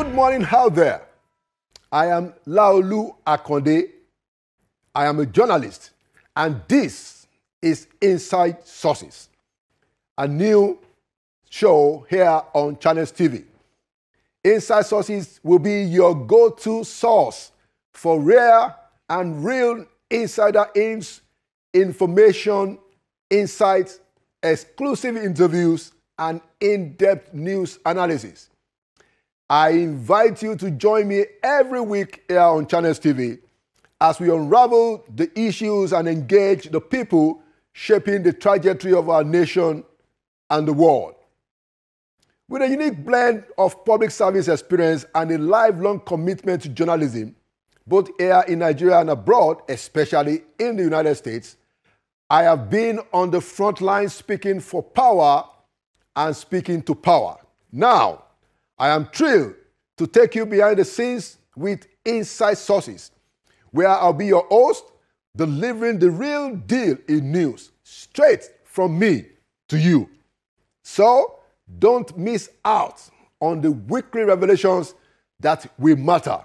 Good morning out there. I am Laolu Akande. I am a journalist, and this is Inside Sources, a new show here on Channels TV. Inside Sources will be your go-to source for rare and real insider information, insights, exclusive interviews, and in-depth news analysis. I invite you to join me every week here on Channels TV as we unravel the issues and engage the people shaping the trajectory of our nation and the world. With a unique blend of public service experience and a lifelong commitment to journalism, both here in Nigeria and abroad, especially in the United States, I have been on the front line speaking for power and speaking to power. Now, I am thrilled to take you behind the scenes with Inside Sources, where I'll be your host, delivering the real deal in news, straight from me to you. So, don't miss out on the weekly revelations that will matter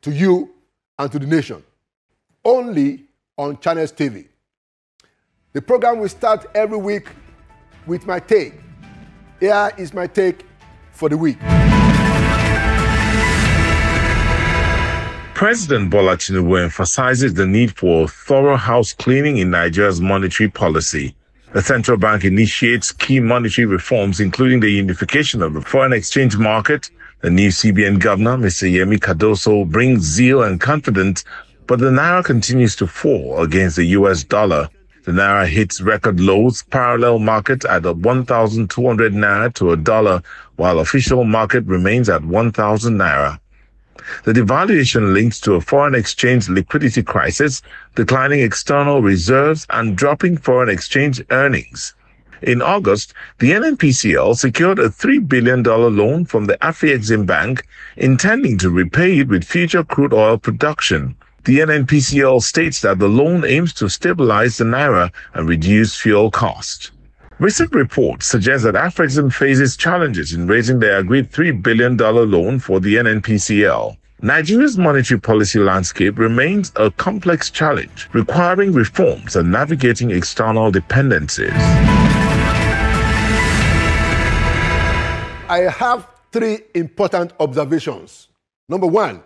to you and to the nation, only on Channels TV. The program will start every week with my take. Here is my take for the week. President Bola Tinubu emphasizes the need for thorough house cleaning in Nigeria's monetary policy. The central bank initiates key monetary reforms, including the unification of the foreign exchange market. The new CBN governor, Mr. Yemi Cardoso, brings zeal and confidence, but the naira continues to fall against the US dollar. The naira hits record lows, parallel market at 1,200 naira to a dollar, while official market remains at 1,000 naira. The devaluation links to a foreign exchange liquidity crisis, declining external reserves, and dropping foreign exchange earnings. In August, the NNPCL secured a $3 billion loan from the Afrexim Bank, intending to repay it with future crude oil production. The NNPCL states that the loan aims to stabilize the naira and reduce fuel cost. Recent reports suggest that Afrexim faces challenges in raising their agreed $3 billion loan for the NNPCL. Nigeria's monetary policy landscape remains a complex challenge, requiring reforms and navigating external dependencies. I have three important observations. Number one,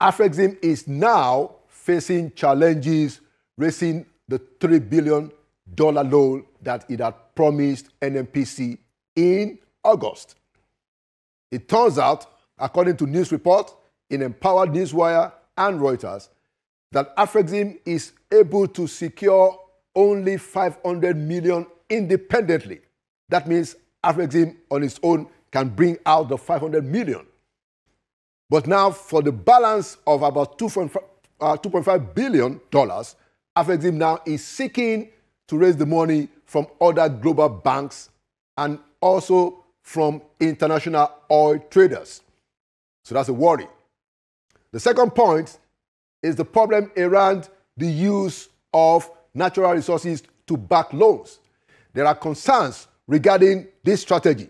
Afrexim is now facing challenges raising the $3 billion loan that it had promised NNPC in August. It turns out, according to news reports in Empowered Newswire and Reuters, that Afrexim is able to secure only $500 million independently. That means Afrexim on its own can bring out the $500 million. But now, for the balance of about $2.5 billion, Afrexim now is seeking to raise the money from other global banks and also from international oil traders. So that's a worry. The second point is the problem around the use of natural resources to back loans. There are concerns regarding this strategy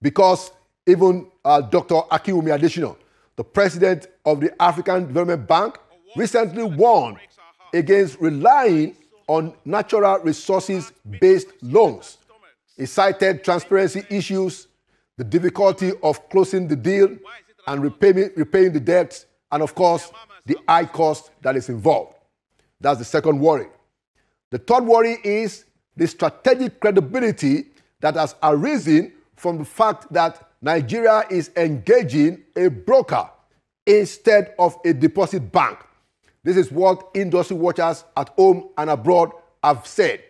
because even Dr. Akinwumi Adesina, the president of the African Development Bank, recently warned against relying on natural resources-based loans. He cited transparency issues, the difficulty of closing the deal and repaying the debts, and of course, the high cost that is involved. That's the second worry. The third worry is the strategic credibility that has arisen from the fact that Nigeria is engaging a broker instead of a deposit bank. This is what industry watchers at home and abroad have said.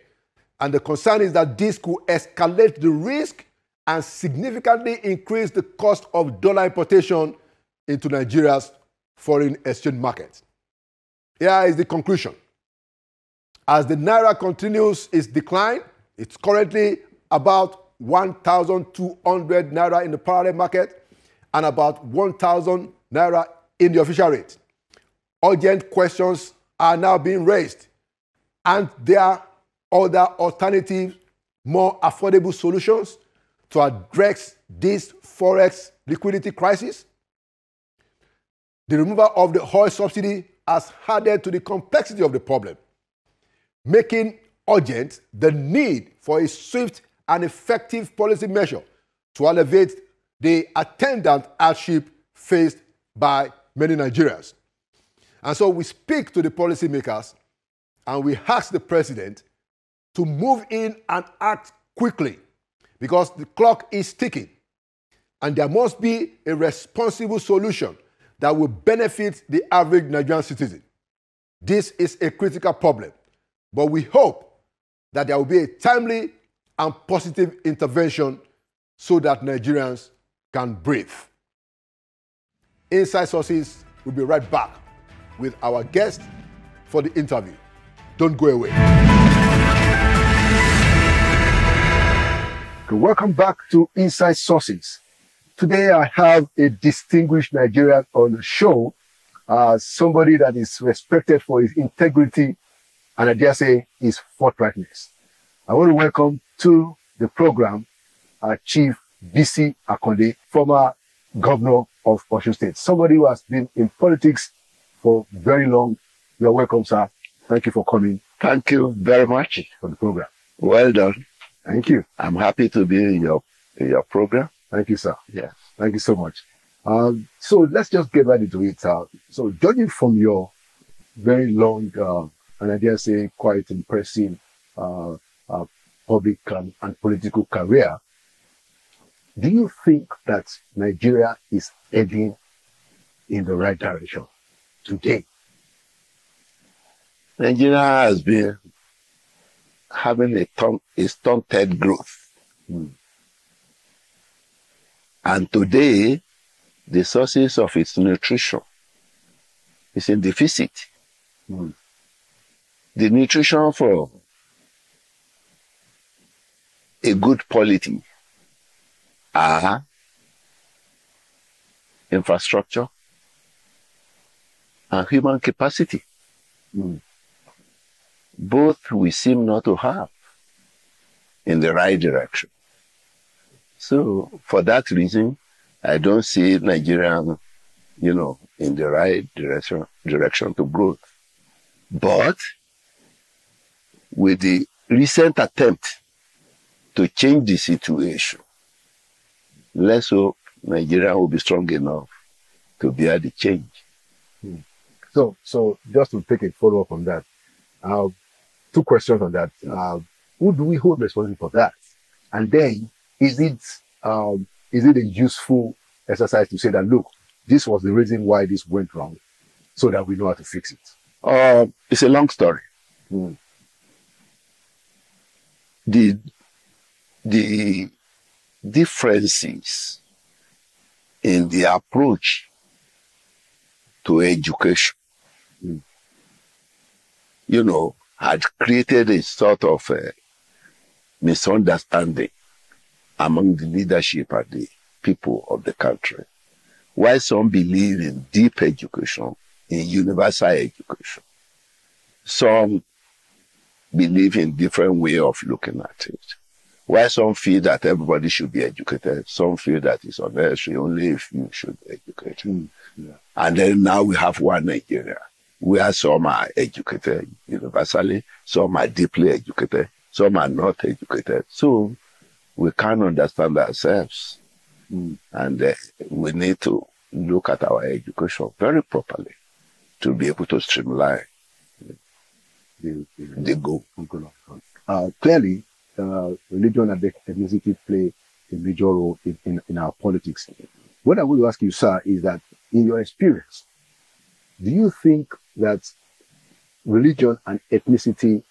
And the concern is that this could escalate the risk and significantly increase the cost of dollar importation into Nigeria's foreign exchange market. Here is the conclusion. As the naira continues its decline, it's currently about 1,200 naira in the parallel market and about 1,000 naira in the official rate. Urgent questions are now being raised, and there are other alternative, more affordable solutions to address this forex liquidity crisis. The removal of the oil subsidy has added to the complexity of the problem, making urgent the need for a swift and effective policy measure to alleviate the attendant hardship faced by many Nigerians. And so we speak to the policymakers and we ask the president to move in and act quickly, because the clock is ticking and there must be a responsible solution that will benefit the average Nigerian citizen. This is a critical problem, but we hope that there will be a timely and positive intervention so that Nigerians can breathe. Inside Sources will be right back with our guest for the interview. Don't go away. Welcome back to Inside Sources. Today I have a distinguished Nigerian on the show, somebody that is respected for his integrity and, I dare say, his forthrightness. I want to welcome to the program Chief BC Akande, former governor of Osun State, somebody who has been in politics for very long. You are welcome, sir. Thank you for coming. Thank you very much for the program. Well done. Thank you. I'm happy to be in your program. Thank you, sir. Yes. Thank you so much. So let's just get right into it. So judging from your very long and I dare say quite impressive public and political career, do you think that Nigeria is heading in the right direction today? Nigeria has been having a stunted growth. And today, the sources of its nutrition is in deficit. The nutrition for a good polity are infrastructure and human capacity. Both we seem not to have in the right direction. So for that reason, I don't see Nigeria, in the right direction to growth. But with the recent attempt to change the situation, let's hope Nigeria will be strong enough to bear the change. So just to take a follow-up on that, two questions on that. Who do we hold responsible for that? And then, is it a useful exercise to say that, look, this was the reason why this went wrong, so that we know how to fix it? It's a long story. The differences in the approach to education, had created a sort of a misunderstanding among the leadership and the people of the country. While some believe in deep education, in universal education, some believe in different way of looking at it. While some feel that everybody should be educated, some feel that it's unnecessary, only if you should be educated. And then now we have one Nigeria, where some are educated universally, some are deeply educated, some are not educated. So we can't understand ourselves. And we need to look at our education very properly to be able to streamline the goal. Clearly, religion and ethnicity play a major role in our politics. What I want to ask you, sir, is that in your experience, do you think that religion and ethnicity,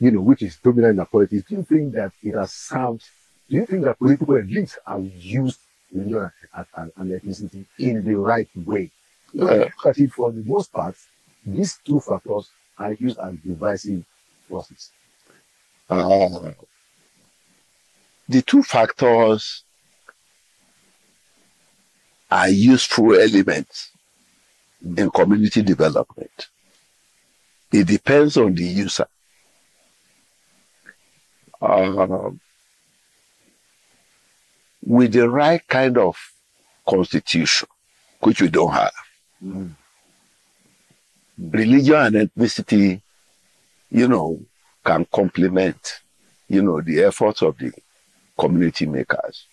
which is dominant in our politics, do you think that it has served? Do you think that political elites have used religion and ethnicity in the right way? Because for the most part, these two factors are used as divisive forces. The two factors are useful elements in community development. It depends on the user. with the right kind of constitution, which we don't have. Mm. Religion and ethnicity, you know, can complement, you know, the efforts of the community makers.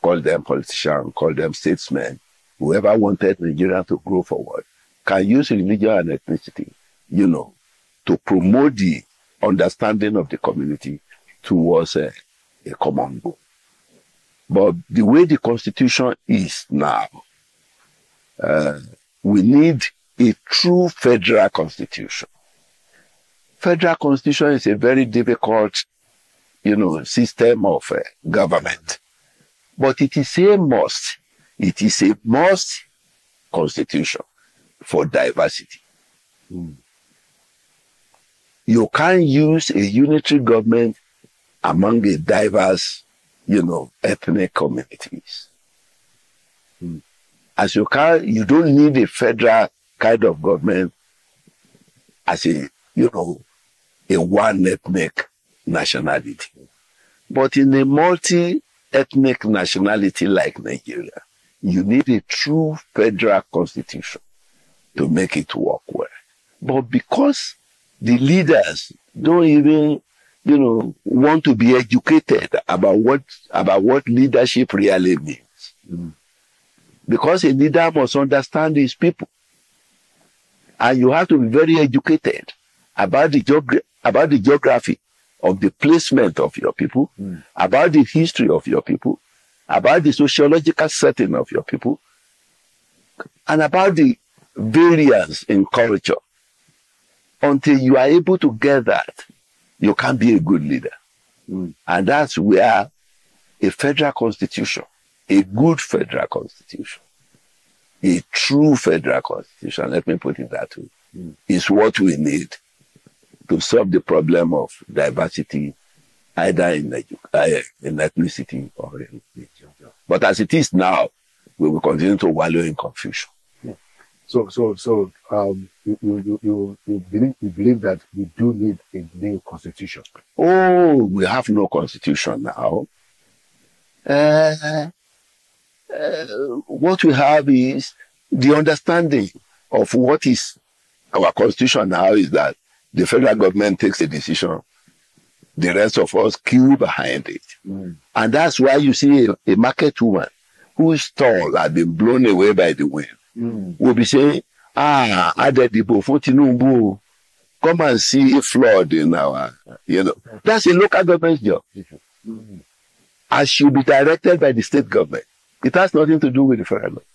Call them politicians, call them statesmen. Whoever wanted Nigeria to grow forward can use religion and ethnicity, you know, to promote the understanding of the community towards a common goal. But the way the constitution is now, we need a true federal constitution. Federal constitution is a very difficult, you know, system of government. But it is a must. It is a must constitution for diversity. Mm. You can't use a unitary government among the diverse, you know, ethnic communities. Mm. As you can, you don't need a federal kind of government as a, you know, a one ethnic nationality. But in a multi-ethnic nationality like Nigeria, you need a true federal constitution to make it work well. But because the leaders don't even, you know, want to be educated about what leadership really means. Mm. Because a leader must understand his people. And you have to be very educated about the geography of the placement of your people, mm. about the history of your people, about the sociological setting of your people, and about the variance in culture. Until you are able to get that, you can be a good leader. Mm. And that's where a federal constitution, a good federal constitution, a true federal constitution, let me put it that way, mm. is what we need to solve the problem of diversity, either in ethnicity or in religion. But as it is now, we will continue to wallow in confusion. Yeah. So you believe that we do need a new constitution? Oh, we have no constitution now. What we have is the understanding of what is our constitution now is that the federal government takes a decision, the rest of us queue behind it. Mm. And that's why you see a market woman whose stall had been blown away by the wind mm. will be saying, ah, Adedibo fún Tinubu, come and see a flood in our, you know. That's a local government's job. Mm. And she'll be directed by the state government. It has nothing to do with the federal government.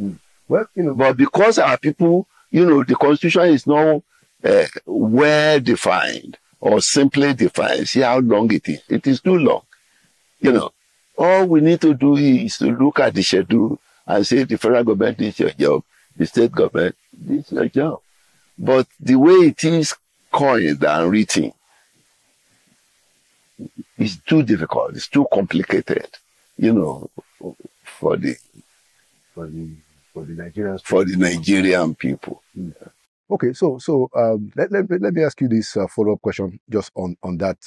Mm. Well, you know, but because our people, you know, the constitution is not well defined or simply defined. See how long it is. It is too long. You know, all we need to do is to look at the schedule and say the federal government is your job, the state government is your job. But the way it is coined and written is too difficult. It's too complicated, you know, for the Nigerians, for the Nigerian people. Yeah. Okay, so let me ask you this follow-up question just on that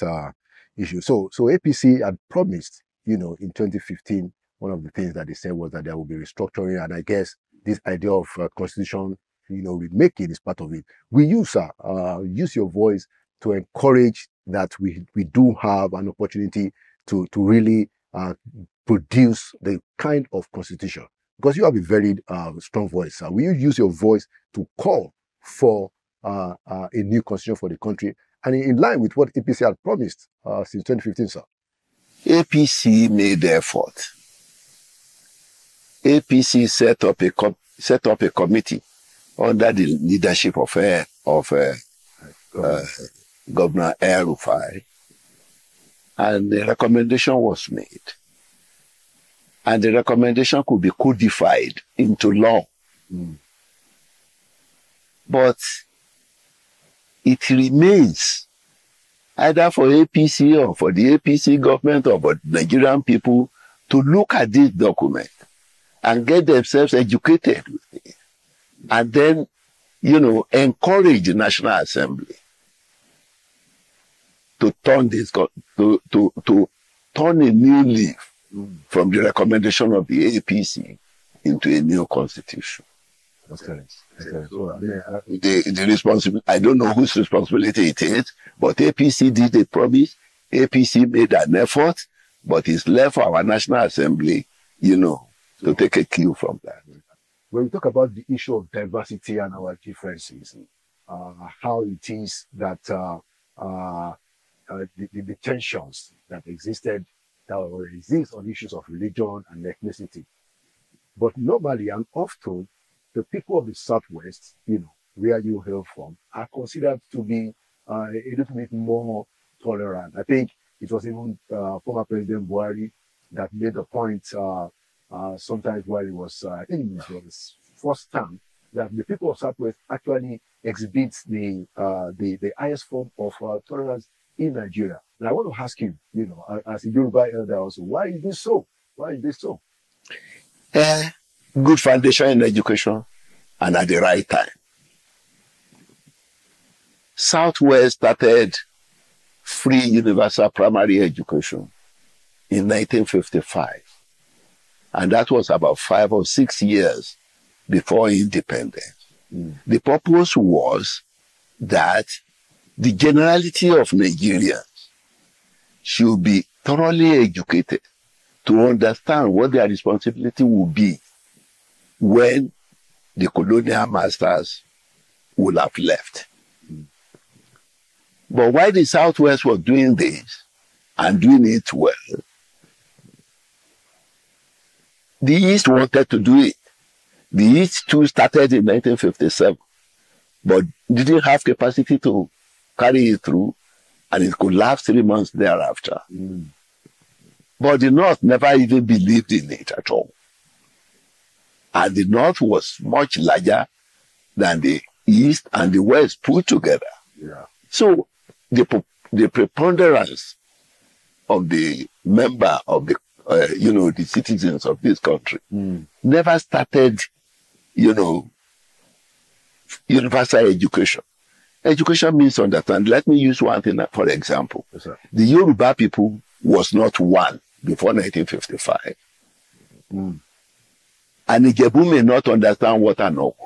issue. So APC had promised, you know, in 2015, one of the things that they said was that there will be restructuring, and I guess this idea of constitution, you know, remaking is part of it. Will you, sir, use your voice to encourage that we do have an opportunity to really produce the kind of constitution? Because you have a very strong voice, sir. Will you use your voice to call for a new constitution for the country, and in line with what APC had promised since 2015, sir? APC made the effort. APC set up a committee under the leadership of Governor El-Rufai, and the recommendation was made. And the recommendation could be codified into law. Mm. But it remains, either for APC or for the APC government or for Nigerian people, to look at this document and get themselves educated with it. And then, you know, encourage the National Assembly to turn a new leaf from the recommendation of the APC into a new constitution. Okay. Okay. So, the responsibility, I don't know whose responsibility it is, but APC did a promise. APC made an effort, but it's left for our National Assembly, you know, to take a cue from that. When we talk about the issue of diversity and our differences, how it is that the tensions that existed, that exist on issues of religion and ethnicity. But normally and often, the people of the Southwest, you know, where you hail from, are considered to be a little bit more tolerant. I think it was even former President Buhari that made the point sometimes while he was, I think it was his first term, that the people of Southwest actually exhibit the highest form of tolerance in Nigeria. And I want to ask you, you know, as a Yoruba elder also, why is this so? Why is this so? Good foundation in education and at the right time. Southwest started free universal primary education in 1955. And that was about 5 or 6 years before independence. Mm. The purpose was that the generality of Nigerians should be thoroughly educated to understand what their responsibility will be when the colonial masters would have left. Mm. But while the Southwest was doing this and doing it well, the East wanted to do it. The East too started in 1957, but didn't have capacity to carry it through, and it collapsed 3 months thereafter. Mm. But the North never even believed in it at all. And the North was much larger than the East and the West put together. Yeah. So the preponderance of the member of the, you know, the citizens of this country never started, you know, universal education. Education means understand. Let me use one thing for example. Yes, the Yoruba people was not one before 1955. Mm. And Ijebu may not understand what an Ogo.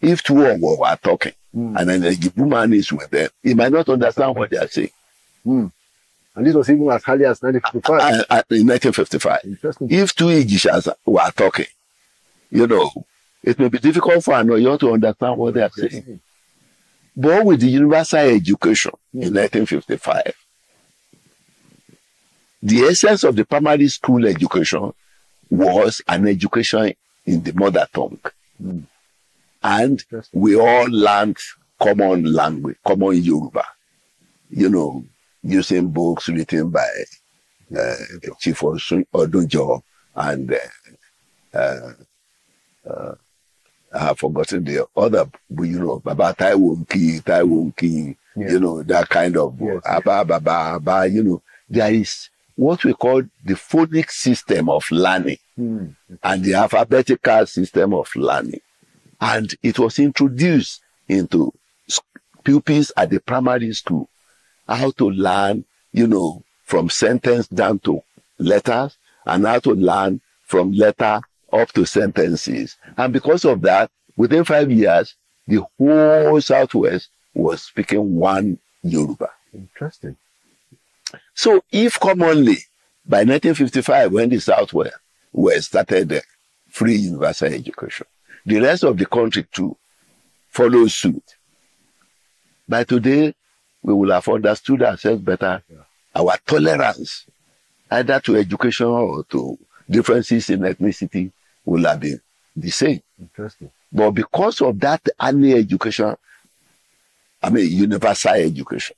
If two Ogo are talking, and an Ijebu man is with them, he might not understand what they are saying. Mm. And this was even as early as 1955. In 1955. If two Igishas were talking, you know, it may be difficult for an Oyo to understand what they are saying. But with the universal education in 1955, the essence of the primary school education was an education in the mother tongue. Mm. And we all learned common language, common Yoruba, you know, using books written by Chief Awolowo and I have forgotten the other, you know, Baba Taiwonki, yes. You know, that kind of, yes. Abba, you know, there is what we call the phonic system of learning and the alphabetical system of learning. And it was introduced into pupils at the primary school, how to learn, you know, from sentence down to letters and how to learn from letter up to sentences. And because of that, within 5 years, the whole Southwest was speaking one Yoruba. Interesting. So if commonly, by 1955, when the Southwest started the free universal education, the rest of the country too followed suit. By today, we will have understood ourselves better, our tolerance, either to education or to differences in ethnicity, will have been the same. Interesting. But because of that early education, I mean universal education,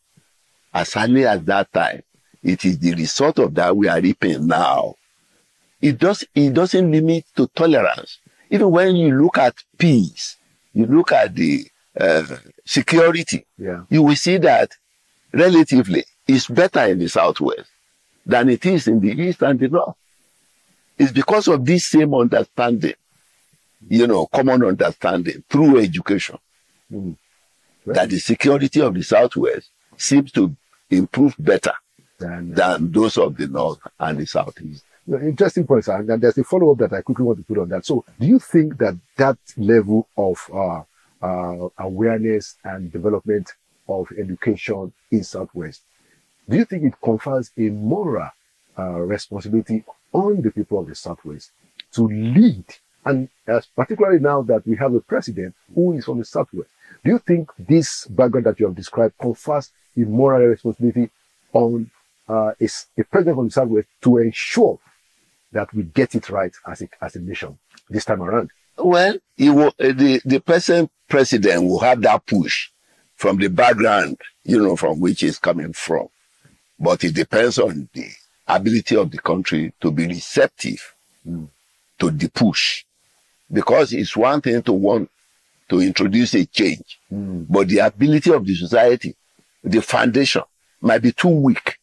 as early as that time, it is the result of that we are reaping now. It doesn't limit to tolerance. Even when you look at peace, you look at the security, you will see that relatively it's better in the Southwest than it is in the East and the North. It's because of this same understanding, you know, common understanding through education, that the security of the Southwest seems to improve better than those of the North and the Southeast. Interesting points, and there's a follow-up that I quickly want to put on that. So do you think that that level of awareness and development of education in Southwest, do you think it confers a moral responsibility on the people of the Southwest to lead? And particularly now that we have a president who is from the Southwest, do you think this background that you have described confers a moral responsibility on a president from the Southwest to ensure that we get it right as a nation this time around? Well, it will, the present president will have that push from the background, you know, from which he's coming from. But it depends on the ability of the country to be receptive to the push. Because it's one thing to want to introduce a change, but the ability of the society, the foundation, might be too weak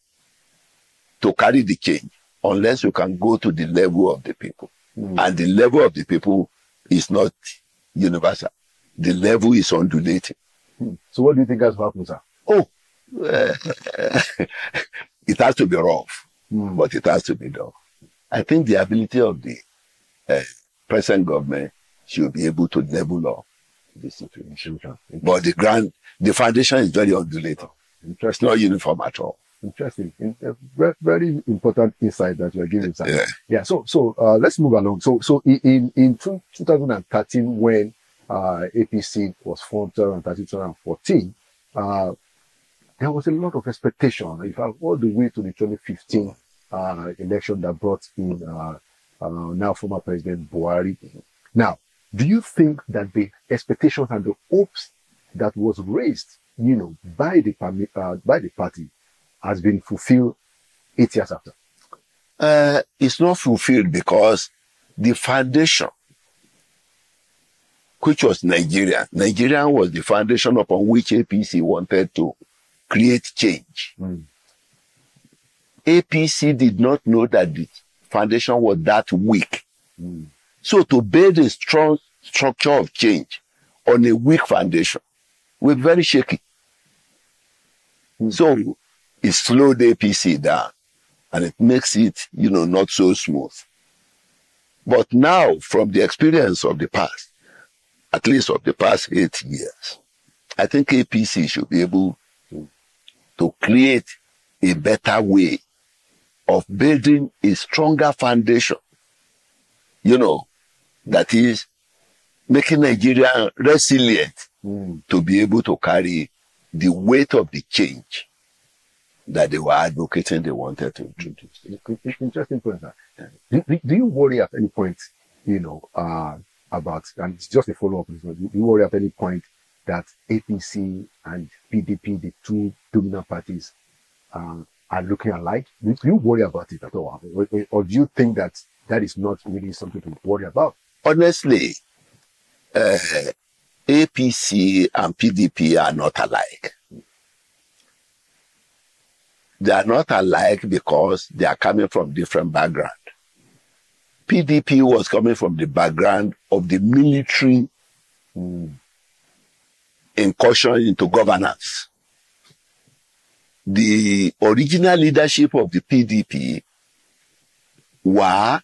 to carry the change unless you can go to the level of the people. And the level of the people is not universal. The level is undulating. So what do you think has happened, sir? Oh, it has to be rough, but it has to be done. I think the ability of the present government should be able to level up the situation. But the foundation is very undulating. It's not uniform at all. Interesting. Very important insight that you are giving, sir. Yeah. So let's move along. So in 2013, when APC was formed, 2013, 2014, there was a lot of expectation. In fact, all the way to the 2015 election that brought in now former President Buhari. Now, do you think that the expectations and the hopes that was raised, you know, by the party, has been fulfilled 8 years after? It's not fulfilled because the foundation, which was Nigeria. Nigeria was the foundation upon which APC wanted to create change. APC did not know that the foundation was that weak. So to build a strong structure of change on a weak foundation was very shaky. So it slowed the APC down, and it makes it, you know, not so smooth. But now, from the experience of the past, at least of the past 8 years, I think APC should be able to create a better way of building a stronger foundation, you know, that is making Nigeria resilient to be able to carry the weight of the change that they were advocating they wanted to introduce. Interesting point, sir. Do you worry at any point, you know, about, and it's just a follow-up, do you worry at any point that APC and PDP, the two dominant parties, are looking alike? Do you worry about it at all? Or do you think that that is not really something to worry about? Honestly, APC and PDP are not alike. They are not alike because they are coming from different backgrounds. PDP was coming from the background of the military incursion into governance. The original leadership of the PDP were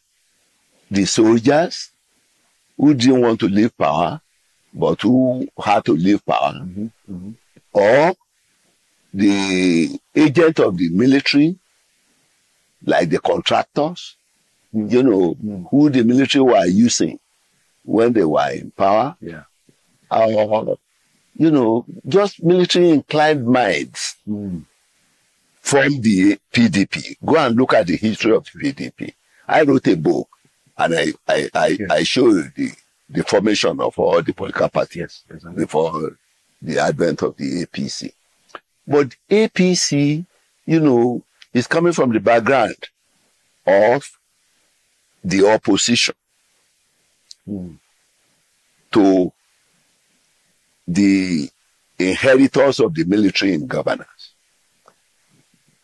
the soldiers who didn't want to leave power, but who had to leave power, or the agent of the military, like the contractors, you know, who the military were using when they were in power. Yeah. You know, just military-inclined minds from the PDP. Go and look at the history of the PDP. I wrote a book, and I showed the formation of all the political parties before the advent of the APC. But APC, you know, is coming from the background of the opposition to the inheritors of the military in governance.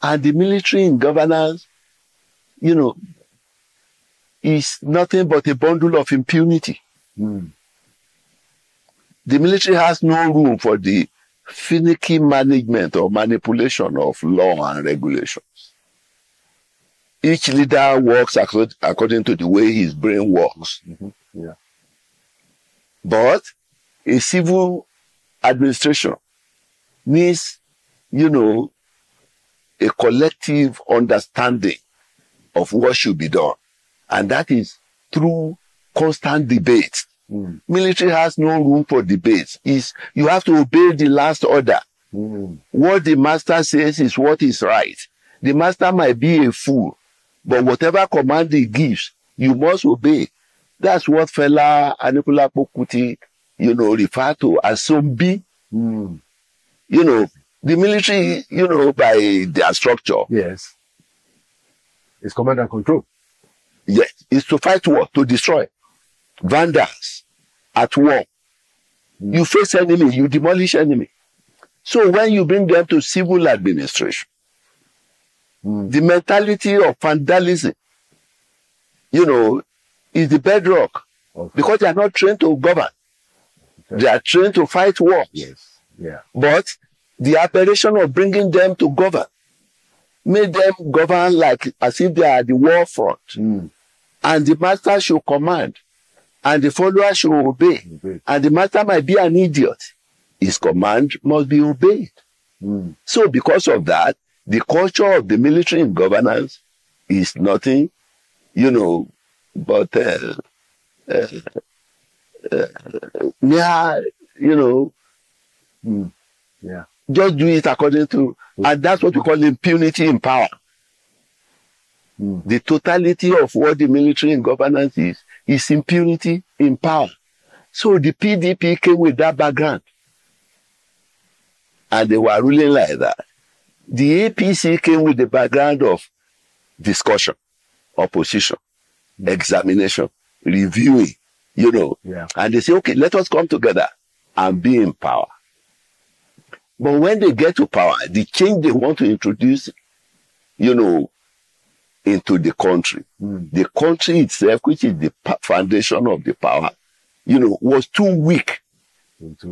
And the military in governance, you know, is nothing but a bundle of impunity. The military has no room for the finicky management or manipulation of law and regulations. Each leader works according to the way his brain works. Mm-hmm. Yeah. But a civil administration needs, you know, a collective understanding of what should be done. And that is through constant debate. Mm. Military has no room for debates. You have to obey the last order. Mm. What the master says is what is right. The master might be a fool, but whatever command he gives, you must obey. That's what Fela Anikulapo Kuti, you know, referred to as zombie. Mm. You know, the military, you know, by their structure. Yes. It's command and control. Yes. It's to fight war, to destroy. Vandals at war. Mm. You face enemy, you demolish enemy. So when you bring them to civil administration, the mentality of vandalism, you know, is the bedrock. Okay. Because they are not trained to govern. Okay. They are trained to fight war. Yes. Yeah. But the operation of bringing them to govern made them govern like as if they are the war front. Mm. And the master should command. And the follower should obey. Okay. And the master might be an idiot. His command must be obeyed. Mm. So because of that, the culture of the military in governance is nothing, you know, but just do it according to, and that's what we call impunity in power. Mm. The totality of what the military in governance is impunity in power. So the PDP came with that background, and they were ruling like that. The APC came with the background of discussion, opposition, examination, reviewing, you know. Yeah. And they say, okay, let us come together and be in power. But when they get to power, the change they want to introduce, you know, into the country, the country itself, which is the foundation of the power, you know, was too weak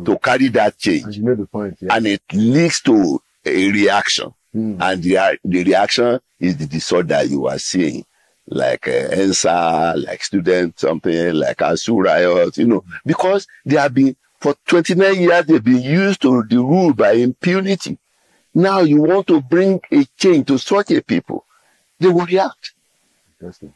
to carry that change. And you know the point, yeah. And it leads to a reaction, and the reaction is the disorder you are seeing, like ENSA, like student something, like ASU riots, you know, because they have been, for 29 years, they've been used to the rule by impunity. Now you want to bring a change to such a people, they will react. Interesting.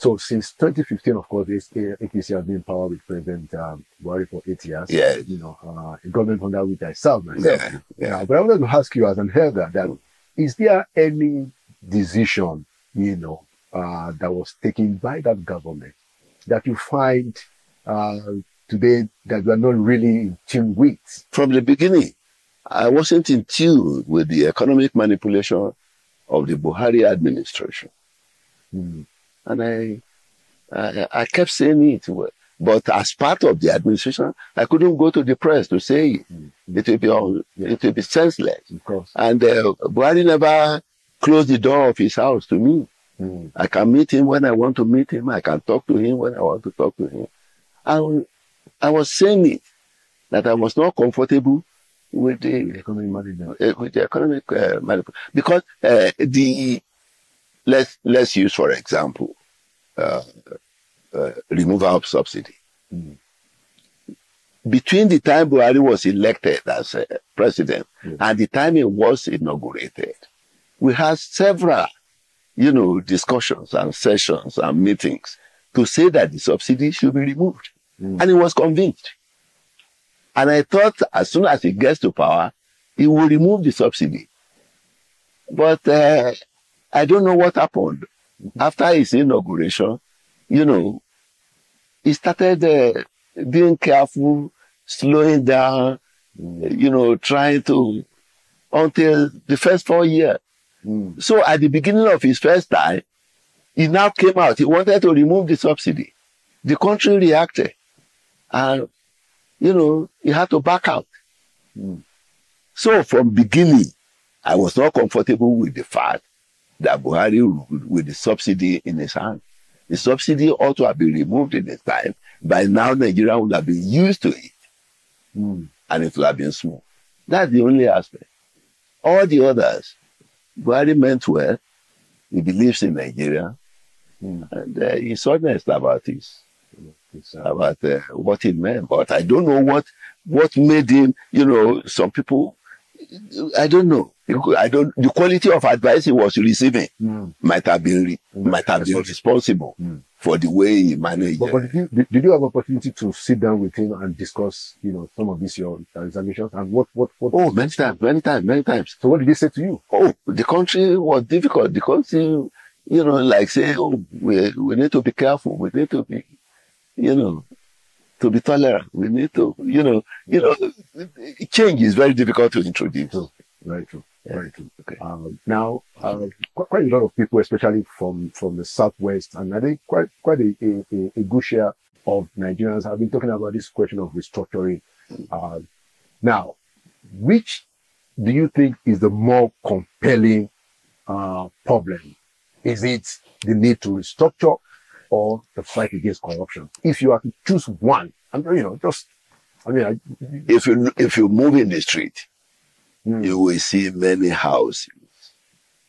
So since 2015, of course, this APC has been in power with President Buhari for 8 years. Yeah. You know, a government under which I serve myself. Yeah. Yeah. But I wanted to ask you as an elder, that is there any decision, you know, that was taken by that government that you find today that you are not really in tune with? From the beginning, I wasn't in tune with the economic manipulation of the Buhari administration. Mm. And I kept saying it, but as part of the administration, I couldn't go to the press to say it. It would be senseless. Of course. And Buhari never closed the door of his house to me. Mm. I can meet him when I want to meet him. I can talk to him when I want to talk to him. I was saying it, that I was not comfortable with the economic management. Because let's use, for example, removal of subsidy. Mm. Between the time Buhari was elected as president and the time he was inaugurated, we had several, you know, discussions and sessions and meetings to say that the subsidy should be removed. Mm. And he was convinced. And I thought as soon as he gets to power, he will remove the subsidy. But I don't know what happened. After his inauguration, you know, he started being careful, slowing down, you know, trying to, until the first 4 years. Mm. So at the beginning of his first time, he now came out. He wanted to remove the subsidy. The country reacted. And, you know, he had to back out. Mm. So from beginning, I was not comfortable with the fact that Buhari ruled with the subsidy in his hand. The subsidy ought to have been removed in his time. By now, Nigeria would have been used to it. Mm. And it would have been smooth. That's the only aspect. All the others, Buhari meant well. He believes in Nigeria. Mm. And he's honest about this, about what it meant. But I don't know what made him, you know, some people, I don't know. I don't, the quality of advice he was receiving might have been responsible for the way he managed. But did you have opportunity to sit down with him and discuss, you know, some of these, your examinations and what? Oh, many times. So what did they say to you? Oh, the country was difficult. The country, you know, like say, oh, we need to be careful. We need to be, you know, to be tolerant. We need to, you know, change is very difficult to introduce. True. Very true. Very true. Okay. Now, quite a lot of people, especially from the Southwest, and I think quite a good share of Nigerians have been talking about this question of restructuring. Now, which do you think is the more compelling problem? Is it the need to restructure or the fight against corruption? If you are to choose one, and you know, if you move in the street, you will see many houses,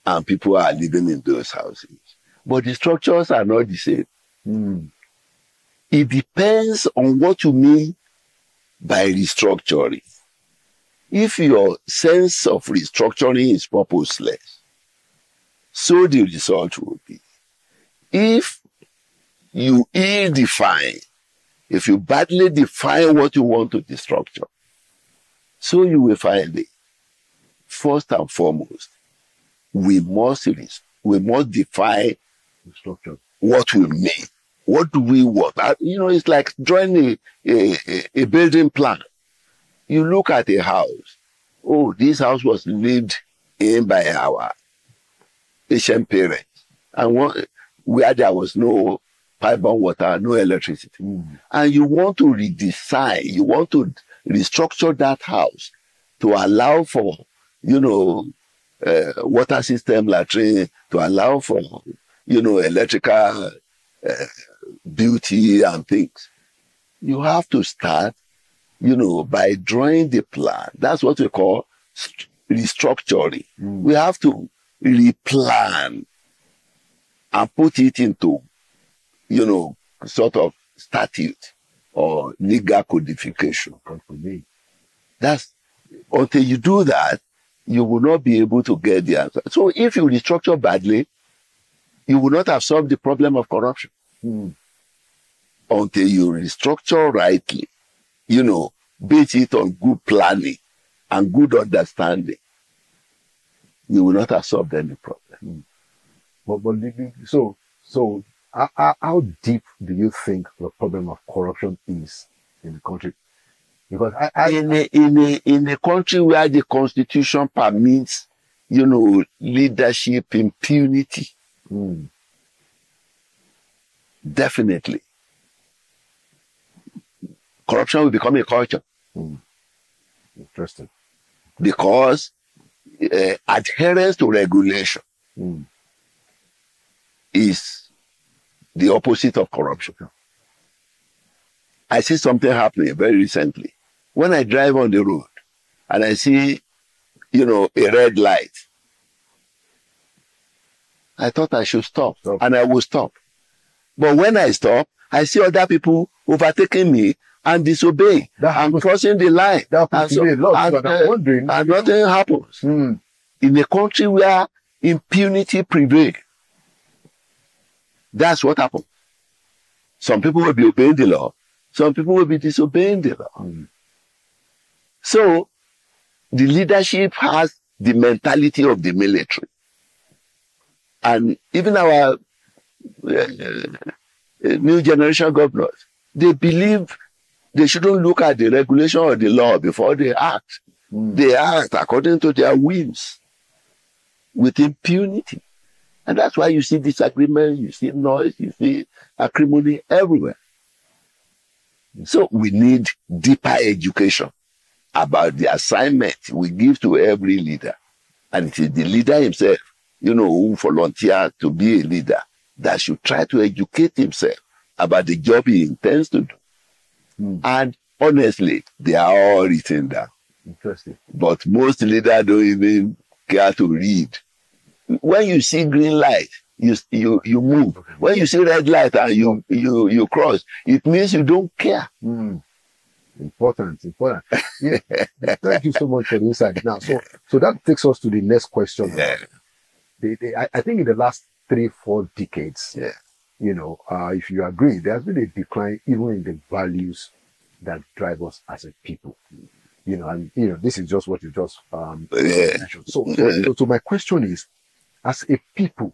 and people are living in those houses. But the structures are not the same. Mm. It depends on what you mean by restructuring. If your sense of restructuring is purposeless, so the result will be. If you ill-define, if you badly define what you want to destructure, so you will find it. First and foremost, we must define what we need. What do we want? You know, it's like drawing a building plan. You look at a house. Oh, this house was lived in by our ancient parents. And where there was no pipe-borne water, no electricity. Mm. And you want to redesign, you want to restructure that house to allow for, you know, water system latrine, to allow for, you know, electrical beauty and things. You have to start, you know, by drawing the plan. That's what we call restructuring. Mm. We have to replan and put it into, you know, sort of statute or legal codification. That's, until you do that, you will not be able to get the answer. So if you restructure badly, you will not have solved the problem of corruption. Mm. Until you restructure rightly, you know, base it on good planning and good understanding, you will not have solved any problem. Mm. So how deep do you think the problem of corruption is in the country? Because in a country where the constitution permits, you know, leadership impunity, definitely corruption will become a culture. Mm. Interesting. Because adherence to regulation is the opposite of corruption. I see something happening very recently. When I drive on the road and I see, you know, a red light, I thought I should stop. And I will stop. But when I stop, I see other people overtaking me and disobeying and crossing the line. And nothing happens. Mm. In a country where impunity prevails, that's what happens. Some people will be obeying the law. Some people will be disobeying the law. Mm. So, the leadership has the mentality of the military. And even our new generation governors, they believe they shouldn't look at the regulation or the law before they act. Mm. They act according to their whims, with impunity. And that's why you see disagreement, you see noise, you see acrimony everywhere. So we need deeper education about the assignment we give to every leader. And it is the leader himself, you know, who volunteers to be a leader, that should try to educate himself about the job he intends to do. Mm. And honestly, they are all written down. Interesting. But most leaders don't even care to read When you see green light, you move. When you see red light and you cross, it means you don't care. Mm. Important, important. Yeah. Thank you so much for the insight. Now, so that takes us to the next question. Yeah. I think in the last 3-4 decades, yeah, you know, if you agree, there has been a decline even in the values that drive us as a people. You know, and you know, this is just what you just mentioned. So my question is, as a people,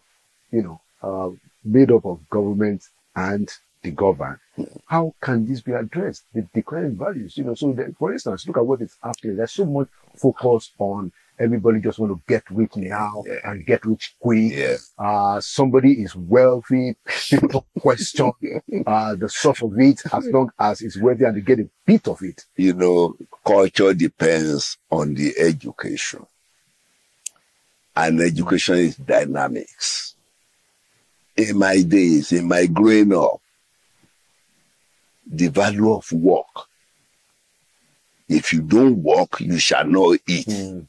you know, made up of government and the governed, how can this be addressed? The declining values, you know. So, for instance, look at what is happening. There's so much focus on everybody just want to get rich now, yeah, and get rich quick. Yeah. Somebody is wealthy, people don't question the source of it as long as it's worthy and they get a bit of it. You know, culture depends on the education, and education is dynamics. In my days, in my growing up, the value of work. If you don't work, you shall not eat. Mm.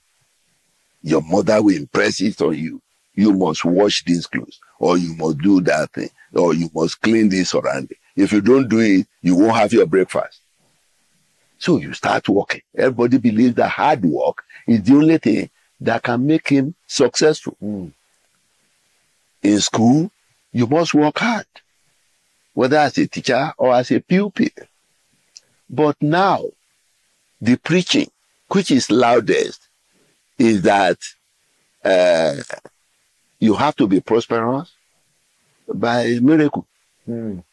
Your mother will impress it on you. You must wash these clothes, or you must do that thing, or you must clean this surrounding. If you don't do it, you won't have your breakfast. So you start working. Everybody believes that hard work is the only thing that can make him successful. Mm. In school, you must work hard, whether as a teacher or as a pupil. But now, the preaching, which is loudest, is that you have to be prosperous by miracle. Mm.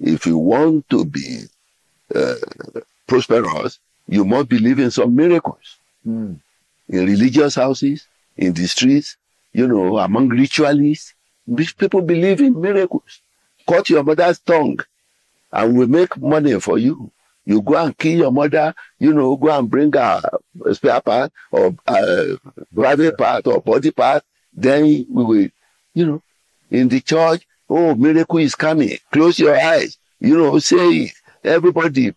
If you want to be prosperous, you must believe in some miracles. Mm. In religious houses, in the streets, you know, among ritualists, people believe in miracles. Cut your mother's tongue and we make money for you. You go and kill your mother, you know, go and bring a spare part or a private part or body part, then we will, you know, in the church, oh, miracle is coming. Close your eyes, you know, say it. Everybody.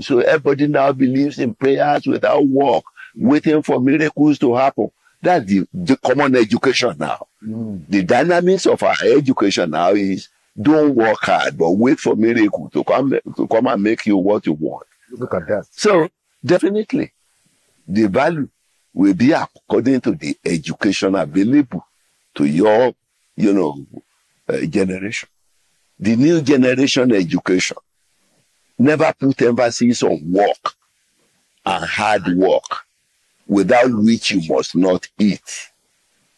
So everybody now believes in prayers without work, waiting for miracles to happen. That's the common education now. Mm. The dynamics of our education now is, don't work hard, but wait for miracle to come and make you what you want. Look at that. So definitely, the value will be according to the education available to your, you know, generation. The new generation education never put emphasis on work and hard work, without which you must not eat.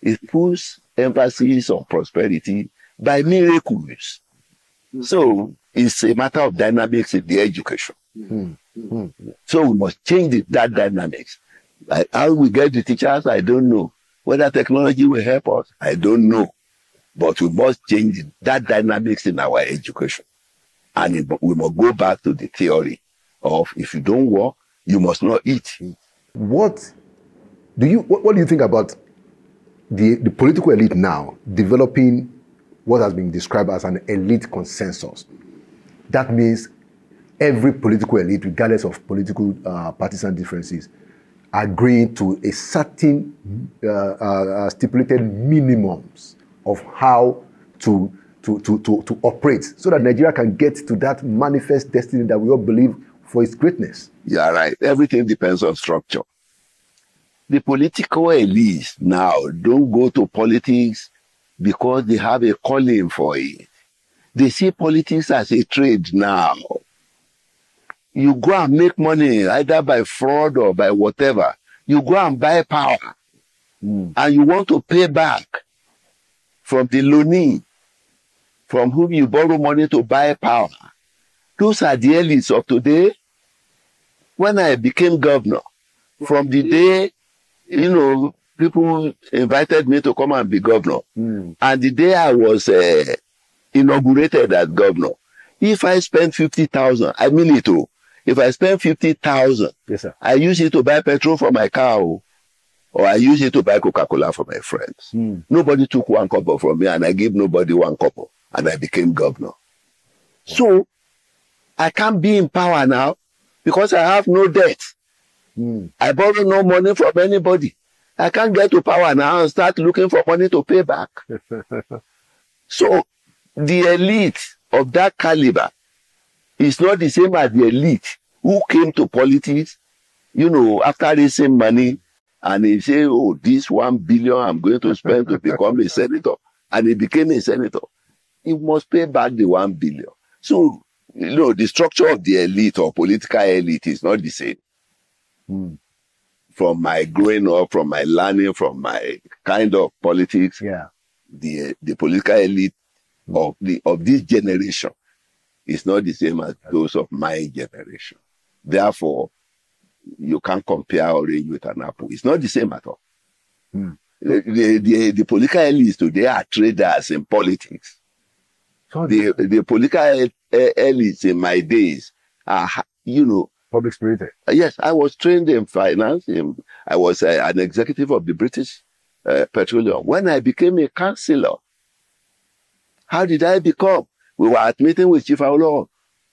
It puts emphasis on prosperity by miracles. Mm-hmm. So it's a matter of dynamics in the education. Mm-hmm. Mm-hmm. So we must change that dynamics. How we get the teachers, I don't know. Whether technology will help us, I don't know. But we must change that dynamics in our education. And we must go back to the theory of if you don't work, you must not eat. What do you think about the political elite now developing what has been described as an elite consensus? That means every political elite, regardless of political partisan differences, agreeing to a certain stipulated minimums of how to operate, so that Nigeria can get to that manifest destiny that we all believe for its greatness. Yeah, right. Everything depends on structure. The political elites now don't go to politics because they have a calling for it. They see politics as a trade now. You go and make money, either by fraud or by whatever. You go and buy power. Mm. And you want to pay back from the loanee, from whom you borrow money to buy power. Those are the elites of today. When I became governor, from the day, you know, people invited me to come and be governor. Mm. And the day I was inaugurated as governor, if I spent 50,000, I mean it too. If I spend 50,000, yes, I use it to buy petrol for my car, or I use it to buy Coca-Cola for my friends. Mm. Nobody took one copper from me, and I gave nobody one copper, and I became governor. Yeah. So I can't be in power now because I have no debt. Mm. I borrow no money from anybody. I can't get to power now and start looking for money to pay back. So the elite of that caliber is not the same as the elite who came to politics, you know, after raising money, and they say, oh, this 1 billion I'm going to spend to become a senator. And he became a senator. He must pay back the 1 billion. So, you know, the structure of the elite or political elite is not the same. Mm. From my growing up, from my learning, from my kind of politics, yeah, the political elite of this generation is not the same as those of my generation. Therefore, you can't compare orange with an apple. It's not the same at all. Mm. The political elites today are traders in politics. The political elites in my days are, you know... Public spirited. Yes, I was trained in finance. I was an executive of the British Petroleum. When I became a councillor, how did I become? We were at meeting with Chief Awolowo.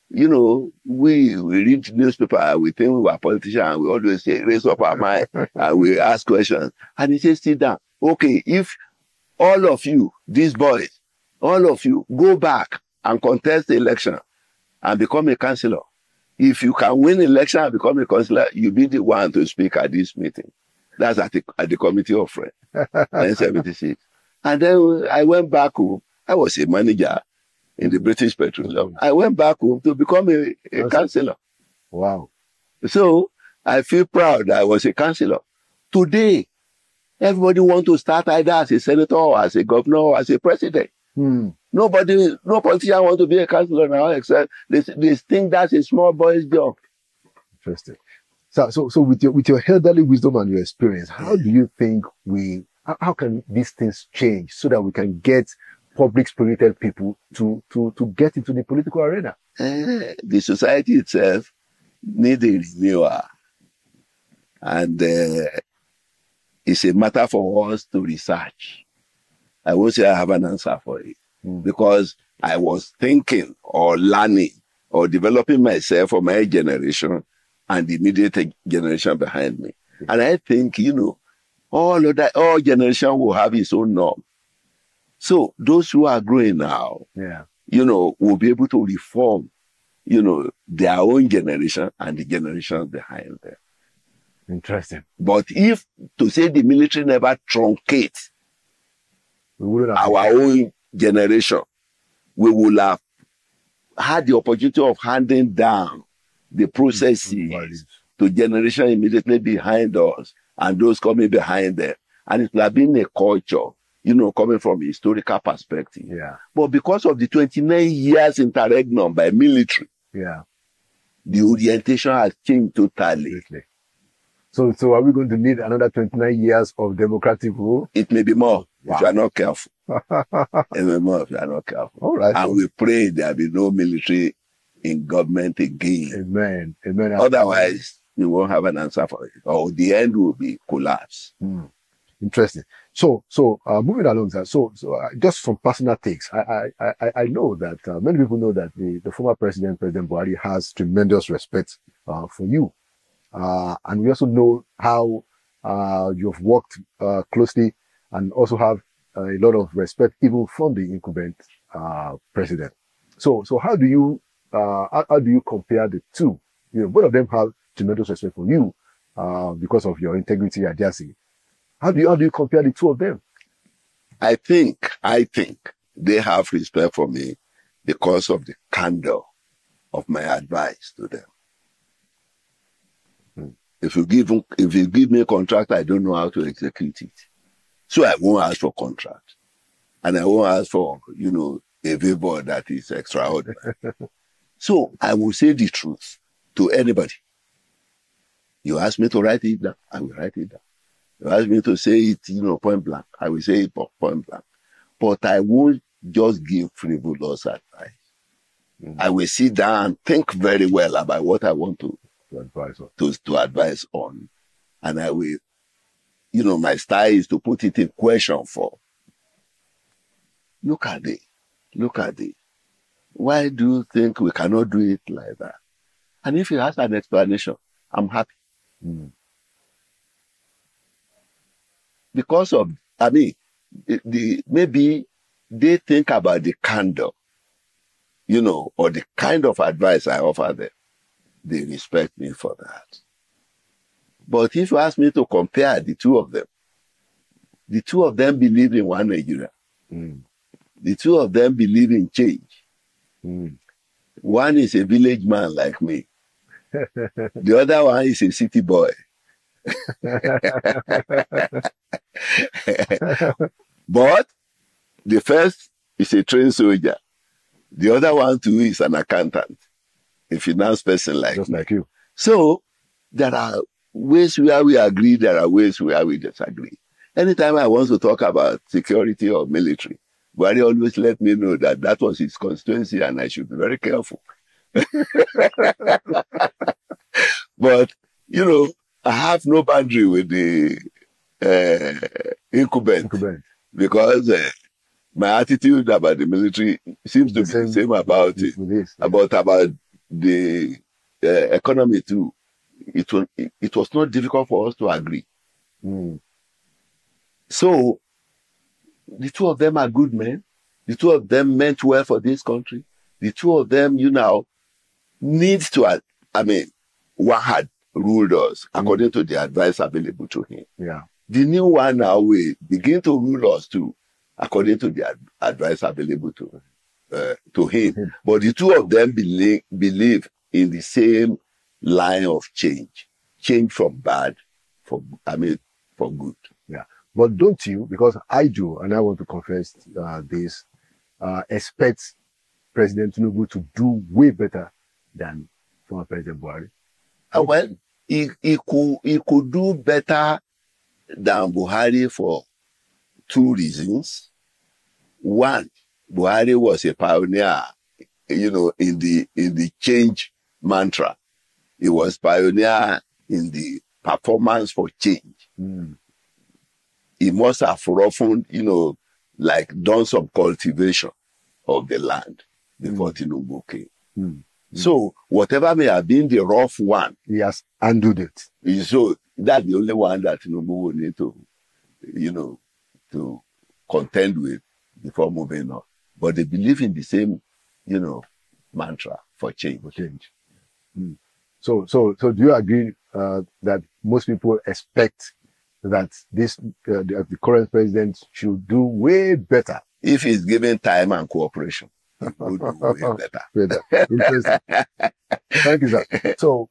You know, we read newspaper, we think we were politicians, and we always say, raise up our mind, and we ask questions. And he says, sit down. Okay, if all of you, these boys, all of you, go back and contest the election and become a councillor. If you can win election and become a councillor, you'll be the one to speak at this meeting. That's at the Committee of Friends, 1976. And then I went back home. I was a manager in the British Petroleum. I went back home to become a councillor. Wow. So I feel proud I was a councillor. Today, everybody wants to start either as a senator, or as a governor, or as a president. Hmm. No politician wants to be a councillor now, except they think that's a small boy's job. Interesting. So with your elderly wisdom and your experience, how do you think how can these things change so that we can get public-spirited people to get into the political arena? The society itself needs a renewal. And it's a matter for us to research. I won't say I have an answer for it. Mm. Because I was thinking or learning or developing myself for my generation and the immediate generation behind me. Mm. And I think, you know, all generation will have its own norm. So those who are growing now, yeah, you know, will be able to reform, you know, their own generation and the generation behind them. Interesting. But if, to say the military never truncates our own generation, we will have had the opportunity of handing down the processes to generation immediately behind us and those coming behind them. And it will have been a culture, you know, coming from a historical perspective. Yeah. But because of the 29 years interregnum by military, yeah, the orientation has changed totally. Exactly. So are we going to need another 29 years of democratic rule? It may be more, wow, if you are not careful. It may be more if you are not careful. All right. And we pray there will be no military in government again. Amen. Amen. Otherwise, you won't have an answer for it. Or the end will be collapse. Hmm. Interesting. So moving along, sir. So just from personal takes, I know that many people know that the former president, President Buhari, has tremendous respect for you, and we also know how you've worked closely and also have a lot of respect even from the incumbent president. So how do you compare the two? You know, both of them have tremendous respect for you because of your integrity and audacity. How do you compare the two of them? I think they have respect for me because of the candor of my advice to them. Hmm. If you give me a contract, I don't know how to execute it. So I won't ask for contract. And I won't ask for, you know, a favor that is extraordinary. So I will say the truth to anybody. You ask me to write it down, I will write it down. You ask me to say it, you know, point blank. I will say it point blank. But I won't just give frivolous advice. Mm-hmm. I will sit down and think very well about what I want to advise on. And I will, you know, my style is to put it in question for. Look at it. Why do you think we cannot do it like that? And if you ask an explanation, I'm happy. Mm-hmm. because of, I mean, maybe they think about the candor, you know, or the kind of advice I offer them. They respect me for that. But if you ask me to compare the two of them believe in one Nigeria. Mm. The two of them believe in change. Mm. One is a village man like me. The other one is a city boy. But the first is a trained soldier. The other one too is an accountant, a finance person like just me. Like you. So there are ways where we agree, there are ways where we disagree. Anytime I want to talk about security or military, Buhari always let me know that that was his constituency and I should be very careful. But, you know, I have no boundary with the incumbent because my attitude about the military seems to be the same about it, about the economy too. It was not difficult for us to agree. Mm. So, the two of them are good men. The two of them meant well for this country. The two of them, you know, need to, I mean, one had ruled us according to the advice available to him. Yeah. The new one now will begin to rule us too according to the advice available to him. Mm-hmm. But the two of them believe in the same line of change. Change from bad, for good. Yeah. But don't you, because I do, and I want to confess this, expect President Tinubu to do way better than former President Buhari? Well, he could do better than Buhari for two reasons. One, Buhari was a pioneer, you know, in the change mantra. He was pioneer in the performance for change. Mm. He must have often, you know, like done some cultivation of the land before Tinubu came. Mm. So whatever may have been the rough one, he has undone it. So that's the only one that Tinubu will need to, you know, to contend with before moving on. But they believe in the same, you know, mantra for change. For change. Mm. So do you agree that most people expect that this the current president should do way better? If he's given time and cooperation, he would do way better. Interesting. Thank you, sir. So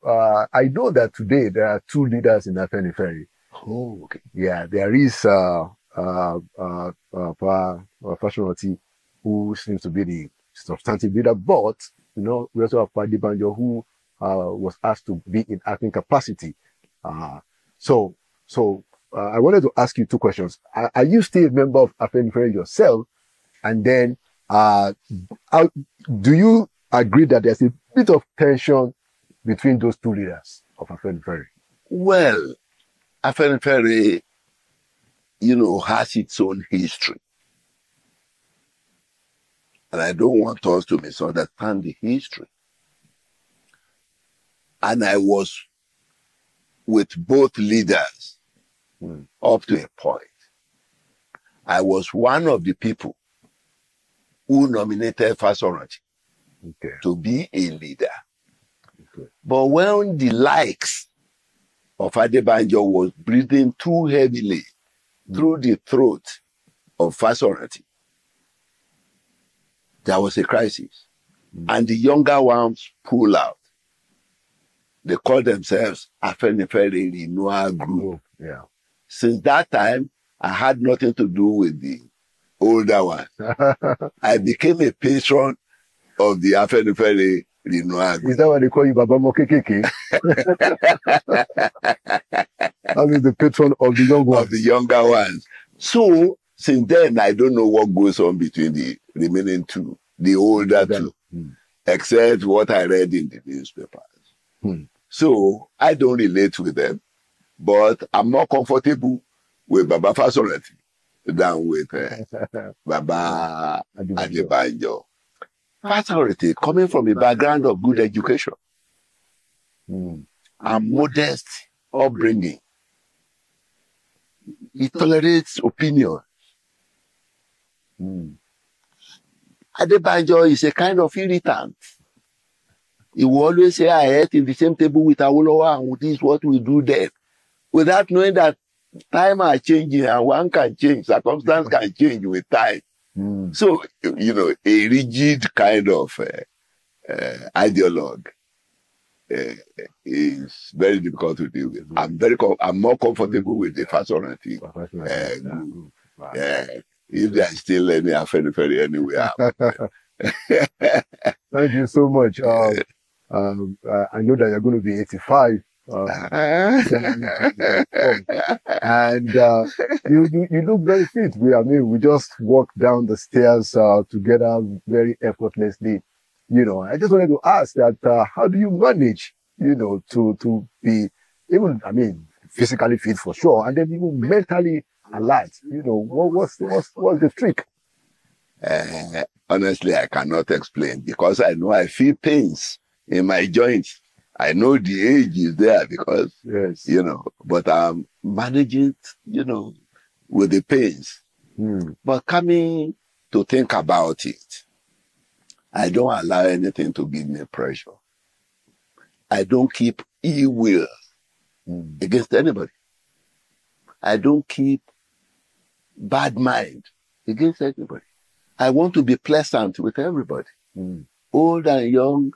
I know that today there are two leaders in Afenifere. Oh, okay. Yeah, there is Fasoratti, who seems to be the substantive leader, but you know we also have Adebanjo, who was asked to be in acting capacity. I wanted to ask you two questions. Are you still a member of Afenifere yourself? And then, do you agree that there's a bit of tension between those two leaders of Afenifere? Well, Afenifere, you know, has its own history. And I don't want us to misunderstand the history. And I was with both leaders up to a point. I was one of the people who nominated Fasoratti to be a leader. Okay. But when the likes of Adebanjo was breathing too heavily through the throat of Fasoratti, there was a crisis. And the younger ones pulled out. They called themselves Afenifere Renewal Group. Yeah. Since that time, I had nothing to do with the older one. I became a patron of the Afenifere Renewal Group. Is that what they call you, Baba Mokekeke? I mean, the patron of the young ones. Of the younger ones. So, since then, I don't know what goes on between the remaining two, the older two, except what I read in the newspapers. Hmm. So, I don't relate with them. But I'm more comfortable with Baba Fasoratti than with Baba Adebanjo. Fasoratti, coming from a background of good education and modest upbringing, He tolerates opinion. Adebanjo is a kind of irritant. He will always say, I ate in the same table with Awolowo, and this is what we do there. Without knowing that time are changing and one can change, circumstance can change with time. So, you know, a rigid kind of ideologue is very difficult to deal with. I'm more comfortable with the Fasoratti group. Wow. If there's still any Afenifere anywhere. Thank you so much. I know that you're going to be 85. And you look very fit. We just walked down the stairs together very effortlessly. You know, I just wanted to ask that how do you manage, you know, to be even, I mean, physically fit for sure, and then even mentally alive? You know, what's the trick? Honestly, I cannot explain, because I know I feel pains in my joints. I know the age is there because, you know, but I'm managing, you know, with the pains. But coming to think about it, I don't allow anything to give me pressure. I don't keep ill will against anybody. I don't keep bad mind against anybody. I want to be pleasant with everybody, old and young,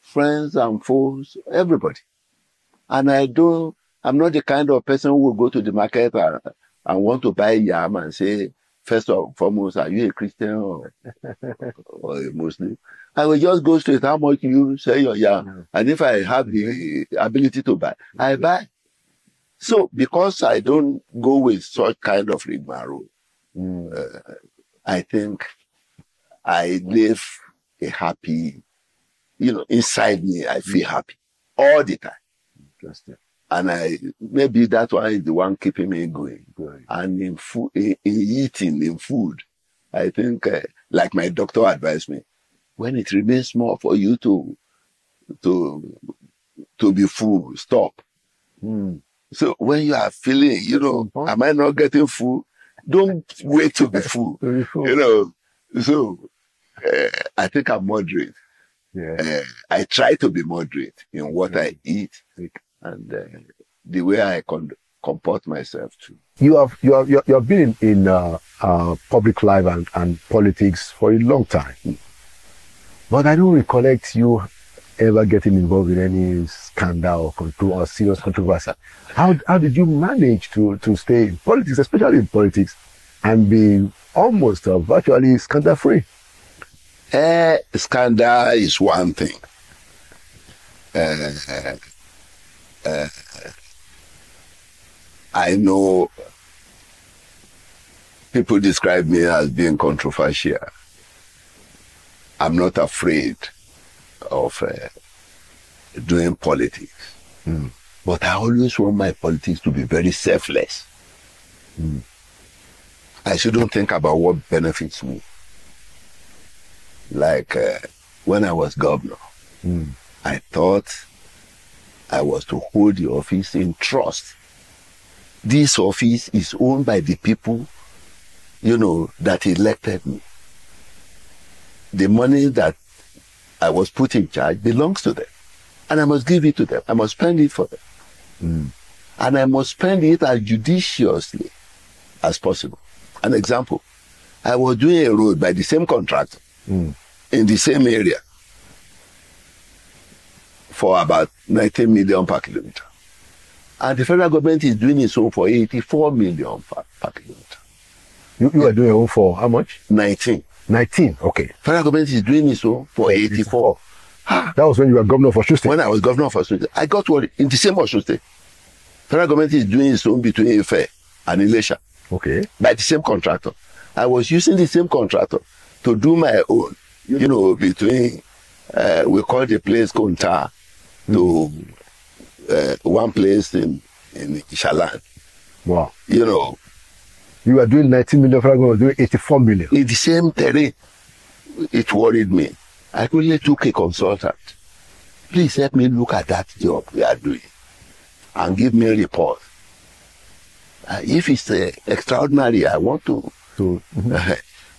friends and foes, everybody. And I'm not the kind of person who will go to the market and want to buy yam and say, first and foremost, are you a Christian or a Muslim? I will just go straight, how much you sell your yam? And if I have the ability to buy, I buy. So because I don't go with such kind of rigmarole, I think I live a happy, you know, inside me, I feel happy all the time. Interesting. And maybe that one is the one keeping me going. And in food, I think, like my doctor advised me, when it remains small for you to be full, stop. So when you are feeling, you know, am I not getting full? Don't wait to be full. You know, so I think I'm moderate. I try to be moderate in what I eat and the way I comport myself too. You have been in public life and politics for a long time, but I don't recollect you ever getting involved in any scandal or serious controversy. How did you manage to stay in politics, especially in politics, and be almost virtually scandal free? Scandal is one thing. I know people describe me as being controversial. I'm not afraid of doing politics. But I always want my politics to be very selfless. I shouldn't think about what benefits me. Like when I was governor, I thought I was to hold the office in trust. This office is owned by the people, you know, that elected me. The money that I was put in charge belongs to them, and I must give it to them. I must spend it for them. And I must spend it as judiciously as possible. An example, I was doing a road by the same contractor, in the same area for about 19 million per kilometer. And the federal government is doing its own for 84 million per kilometer. You are doing your own for how much? 19. 19, okay. Federal government is doing its own for 84. That was when you were governor for Osun State? When I was governor for Osun State. I got worried in the same Osun State. Federal government is doing its own between Ife and Ilesha. Okay. By the same contractor. I was using the same contractor to do my own, you know, between, we call the place Konta, to one place in Ishaland. Wow. You know. You were doing 19 million, I was doing 84 million. In the same terrain. It worried me. I quickly took a consultant. Please help me look at that job we are doing and give me a report. If it's extraordinary, I want to.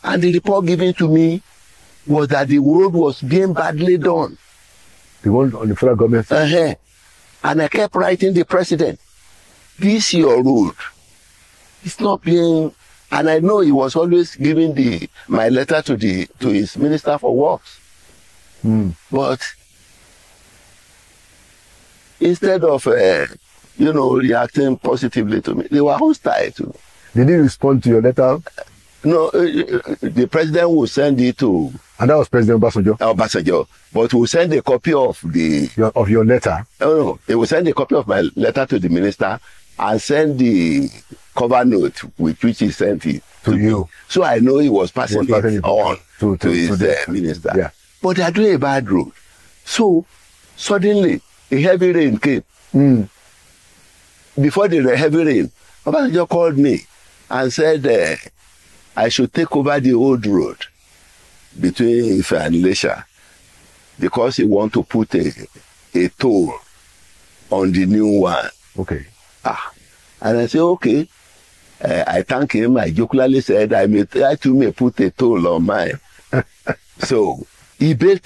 And the report given to me was that the road was being badly done. The one on the federal government. And I kept writing the president, this your road. It's not being. And I know he was always giving my letter to his minister for works. But instead of reacting positively to me, they were hostile to me. Did he respond to your letter? No, the president will send it to. And that was President Obasanjo. Obasanjo, but will send a copy of your letter. Oh no, he will send a copy of my letter to the minister and send the cover note with which he sent it to you. So I know he was passing it on to his minister. Yeah. But they are doing a bad road. So suddenly a heavy rain came. Before the heavy rain, Obasanjo called me and said I should take over the old road between Ife and Lesha because he want to put a toll on the new one. Okay. And I said, okay. I thank him. I jokingly said, I too may put a toll on mine. So he built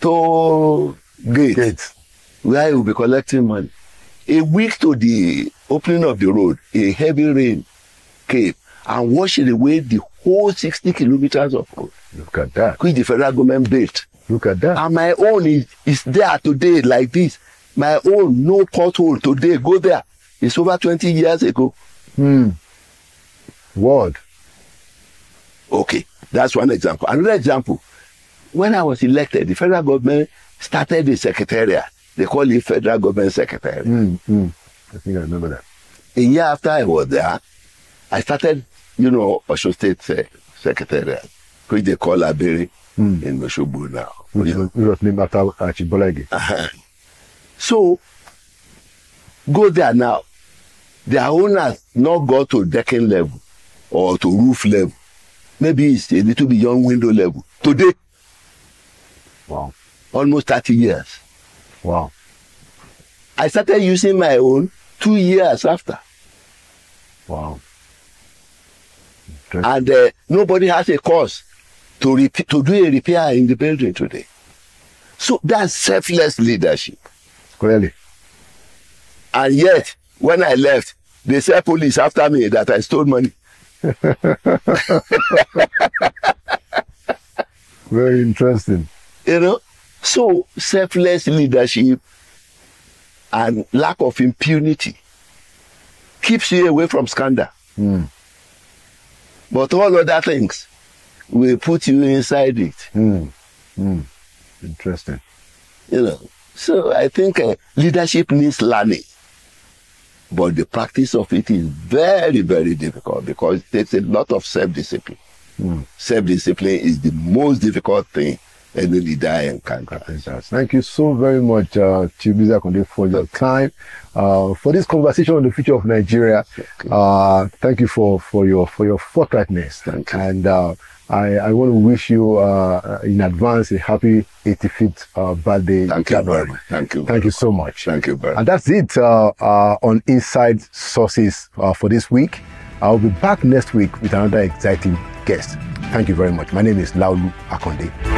toll gates where he will be collecting money. A week to the opening of the road, a heavy rain came and washed away the whole 60 kilometers of road. Look at that. Which the federal government built. Look at that. And my own is there today like this. My own, no pothole today. Go there. It's over 20 years ago. Word. Okay, that's one example. Another example. When I was elected, the federal government started a secretariat. They call it Federal Government Secretariat. I think I remember that. A year after I was there, I started, Osun State Secretariat, which they call Abere in Osogbo now. It was named after Achibolaige. So, go there now. Their owners not go to decking level or to roof level. Maybe it's a little beyond window level. Today, wow, almost 30 years. Wow. I started using my own 2 years after. Wow. And nobody has a cause to do a repair in the building today. So that's selfless leadership. Clearly. And yet, when I left, they said police after me that I stole money. Very interesting. So selfless leadership and lack of impunity keeps you away from scandal. But all other things will put you inside it. Interesting. So I think leadership needs learning. But the practice of it is very, very difficult because it takes a lot of self-discipline. Self-discipline is the most difficult thing any leader encounters. Thank you so very much, Chief Akande, for your time, for this conversation on the future of Nigeria. Thank you for your forthrightness. Thank you. And I want to wish you in advance a happy 85th birthday. Thank you very much. Thank you so much. Thank you very much. And that's it on Inside Sources for this week. I'll be back next week with another exciting guest. Thank you very much. My name is Laolu Akande.